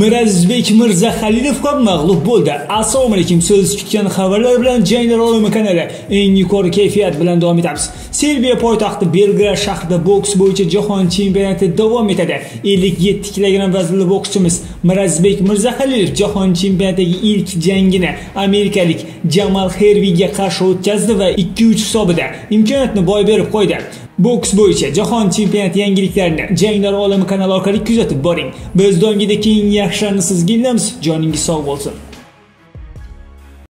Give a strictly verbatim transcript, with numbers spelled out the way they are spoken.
Mirazizbek Mirzaxalilov mag'lub bo'ldi. Assalomu alaykum siz kutgan xabarlar bilan Janglar Olami kanali eng yuqori kayfiyat bilan davom etamiz. Serbiya poytaxti Belgrad shahrida boks bo'yicha jahon chempionati davom etadi. ellik yetti kilogramm vaznli boksimiz Mirazizbek Mirzaxalilov jahon chempionatidagi ilk jangini amerikalik Jamal Herviga qarshi o'tkazdi va ikki uch hisobida imkoniyatni boy berib qo'ydi. Boks bo'yicha jahon chempionati yangiliklarini Janglar Olami kanali orqali kuzatib boring. Biz doimgidek eng yaxshilarini sizga ilamiz. Joningiz sog' bo'lsin.